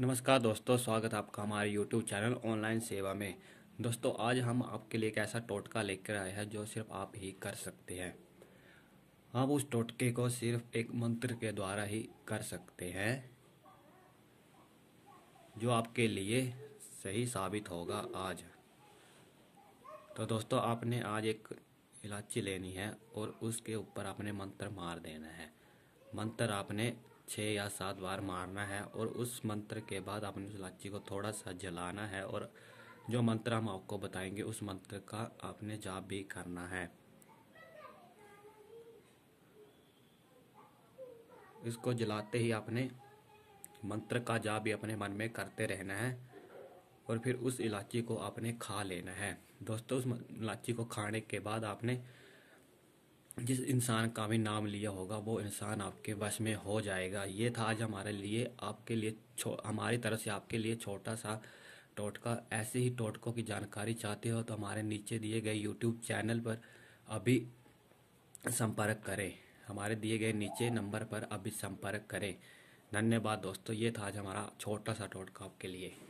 नमस्कार दोस्तों, स्वागत आपका हमारे YouTube चैनल ऑनलाइन सेवा में। दोस्तों, आज हम आपके लिए एक ऐसा टोटका लेकर आए हैं जो सिर्फ आप ही कर सकते हैं। आप उस टोटके को सिर्फ एक मंत्र के द्वारा ही कर सकते हैं जो आपके लिए सही साबित होगा आज। तो दोस्तों, आपने आज एक इलायची लेनी है और उसके ऊपर आपने मंत्र मार देना है। मंत्र आपने 6 या 7 बार मारना है और उस मंत्र के बाद आपने उस इलायची को थोड़ा सा जलाना है और जो मंत्र हम आपको बताएंगे उस मंत्र का आपने जाप भी करना है। इसको जलाते ही आपने मंत्र का जाप भी अपने मन में करते रहना है और फिर उस इलायची को आपने खा लेना है। दोस्तों, उस इलायची को खाने के बाद आपने जिस इंसान का भी नाम लिया होगा वो इंसान आपके वश में हो जाएगा। ये था आज हमारे लिए, आपके लिए, हमारी तरफ से आपके लिए छोटा सा टोटका। ऐसे ही टोटकों की जानकारी चाहते हो तो हमारे नीचे दिए गए YouTube चैनल पर अभी संपर्क करें। हमारे दिए गए नीचे नंबर पर अभी संपर्क करें। धन्यवाद दोस्तों, ये था आज हमारा छोटा सा टोटका आपके लिए।